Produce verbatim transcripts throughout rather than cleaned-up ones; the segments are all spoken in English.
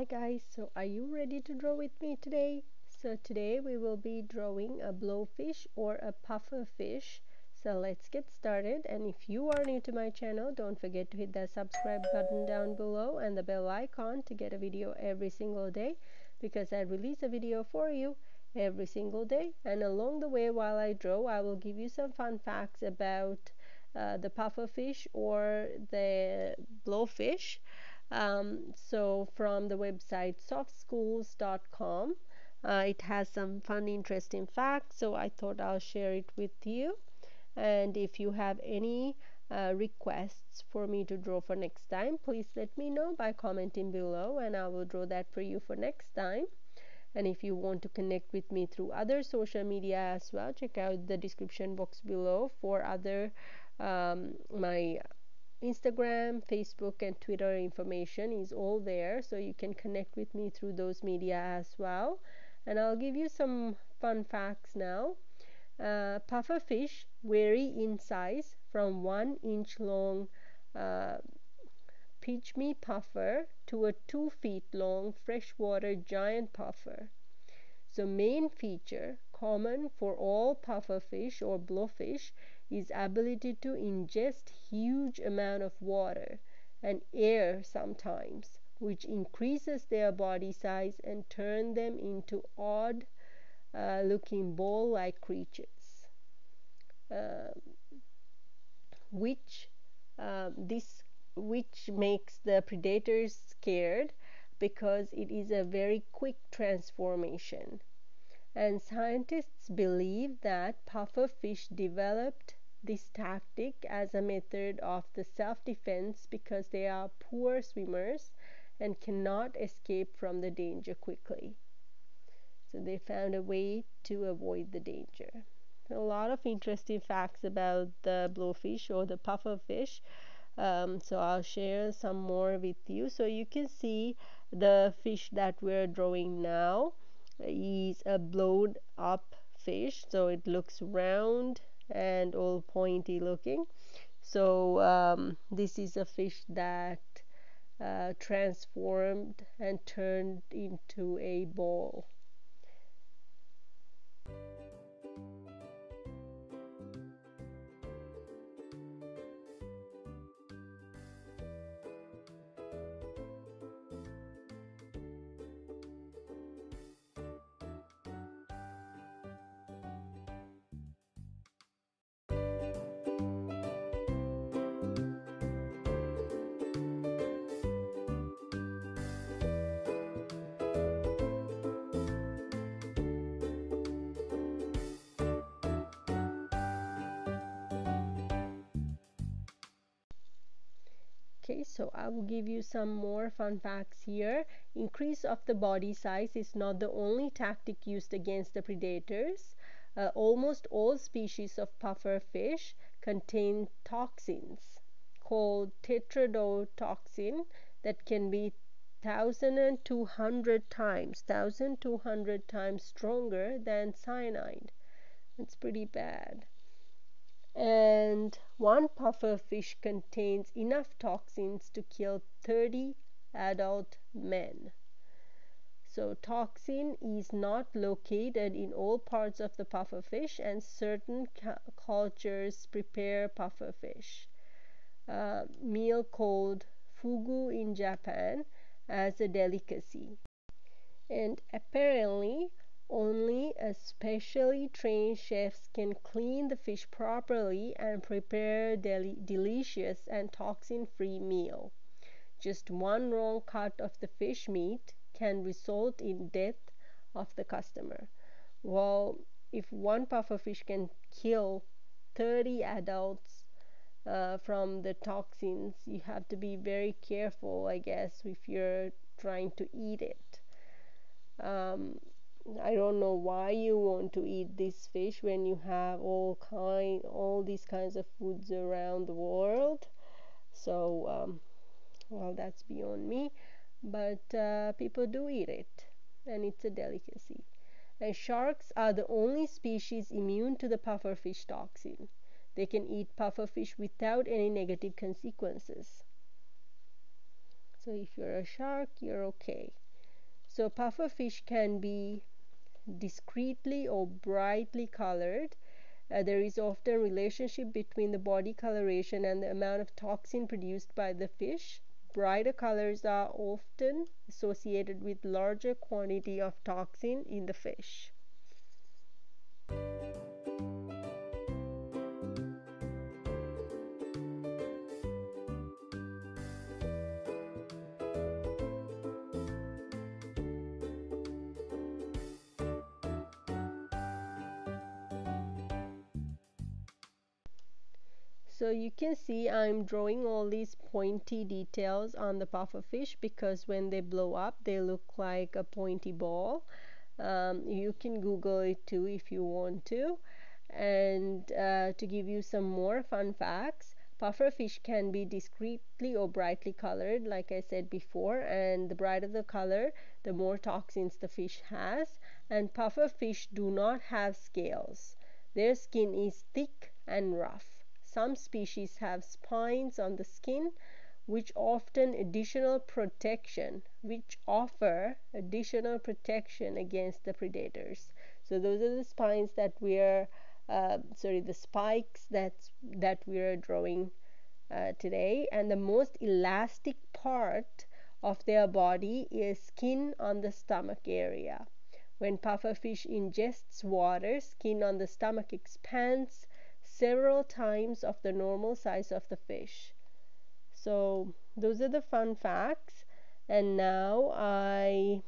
Hi guys, so are you ready to draw with me today? So today we will be drawing a blowfish or a puffer fish. So let's get started, and if you are new to my channel, don't forget to hit that subscribe button down below and the bell icon to get a video every single day, because I release a video for you every single day. And along the way, while I draw, I will give you some fun facts about uh, the puffer fish or the blowfish. Um, so from the website soft schools dot com, uh, it has some fun, interesting facts, so I thought I'll share it with you. And if you have any uh, requests for me to draw for next time, please let me know by commenting below, and I will draw that for you for next time. And if you want to connect with me through other social media as well, check out the description box below for other um, my Instagram, Facebook and Twitter information is all there, so you can connect with me through those media as well. And I'll give you some fun facts now. Uh, puffer fish vary in size from one inch long uh, pygmy puffer to a two feet long freshwater giant puffer. So main feature common for all puffer fish or blowfish is ability to ingest huge amount of water and air sometimes, which increases their body size and turn them into odd uh, looking ball like creatures, uh, which uh, this which makes the predators scared because it is a very quick transformation. And scientists believe that puffer fish developed this tactic as a method of the self-defense because they are poor swimmers and cannot escape from the danger quickly, so they found a way to avoid the danger. A lot of interesting facts about the blowfish or the puffer fish, um, so I'll share some more with you. So you can see the fish that we're drawing now is a blowed up fish, so it looks round and all pointy looking. So um, this is a fish that uh, transformed and turned into a ball. So I will give you some more fun facts here. Increase of the body size is not the only tactic used against the predators. Uh, almost all species of puffer fish contain toxins called tetrodotoxin that can be one thousand two hundred times stronger than cyanide. That's pretty bad. And one puffer fish contains enough toxins to kill thirty adult men. So toxin is not located in all parts of the puffer fish, and certain cultures prepare puffer fish uh, meal called fugu in Japan as a delicacy. And apparently only a specially trained chefs can clean the fish properly and prepare deli delicious and toxin-free meal. Just one wrong cut of the fish meat can result in death of the customer. Well, if one puffer fish can kill thirty adults uh, from the toxins, you have to be very careful, I guess, if you're trying to eat it. Um, I don't know why you want to eat this fish when you have all kind all these kinds of foods around the world. So um, well, that's beyond me, but uh, people do eat it and it's a delicacy. And sharks are the only species immune to the pufferfish toxin. They can eat pufferfish without any negative consequences, so if you're a shark, you're okay. So pufferfish can be discreetly or brightly colored. Uh, there is often a relationship between the body coloration and the amount of toxin produced by the fish. Brighter colors are often associated with larger quantity of toxin in the fish. So you can see I'm drawing all these pointy details on the pufferfish because when they blow up they look like a pointy ball. Um, you can Google it too if you want to. And uh, to give you some more fun facts, pufferfish can be discreetly or brightly colored, like I said before, and the brighter the color, the more toxins the fish has. And pufferfish do not have scales. Their skin is thick and rough. Some species have spines on the skin, which often additional protection, which offer additional protection against the predators. So those are the spines that we are, uh, sorry, the spikes that's, that we are drawing uh, today. And the most elastic part of their body is skin on the stomach area. When pufferfish ingests water, skin on the stomach expands several times of the normal size of the fish. So those are the fun facts, and now I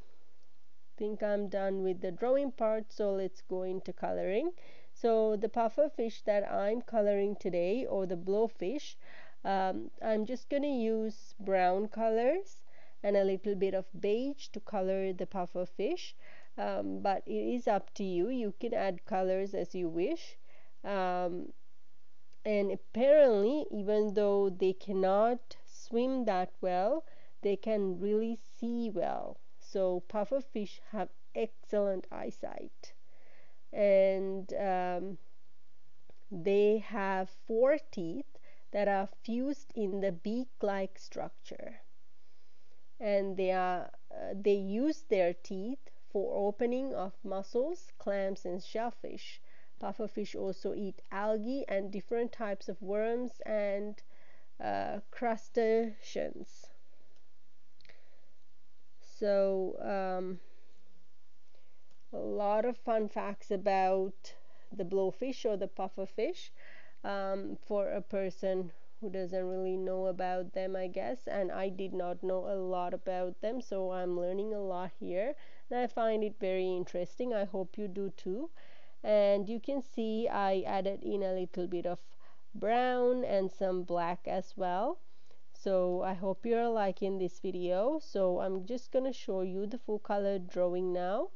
think I'm done with the drawing part, so let's go into coloring. So the pufferfish that I'm coloring today, or the blowfish, um, I'm just going to use brown colors and a little bit of beige to color the pufferfish, um, but it is up to you. You can add colors as you wish. Um, and apparently, even though they cannot swim that well, they can really see well. So pufferfish have excellent eyesight, and um, they have four teeth that are fused in the beak-like structure, and they are uh, they use their teeth for opening of mussels, clams, and shellfish. Pufferfish also eat algae and different types of worms and uh, crustaceans. So um, a lot of fun facts about the blowfish or the pufferfish um, for a person who doesn't really know about them, I guess. And I did not know a lot about them, so I'm learning a lot here, and I find it very interesting. I hope you do too. And you can see I added in a little bit of brown and some black as well. So I hope you're liking this video. So I'm just going to show you the full color drawing now,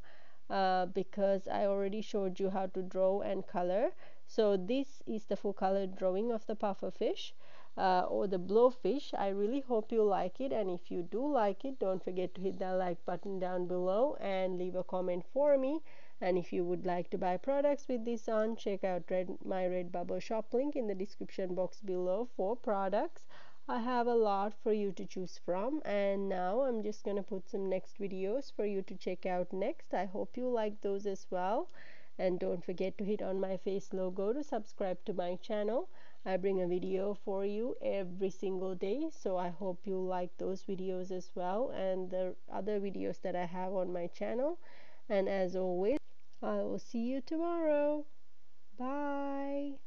uh, because I already showed you how to draw and color. So this is the full color drawing of the pufferfish uh, or the blowfish. I really hope you like it, and if you do like it, don't forget to hit that like button down below and leave a comment for me. And if you would like to buy products with this on, check out Red, my Redbubble shop link in the description box below for products. I have a lot for you to choose from, and now I'm just going to put some next videos for you to check out next. I hope you like those as well, and don't forget to hit on my face logo to subscribe to my channel. I bring a video for you every single day, so I hope you like those videos as well and the other videos that I have on my channel. And as always, I will see you tomorrow. Bye.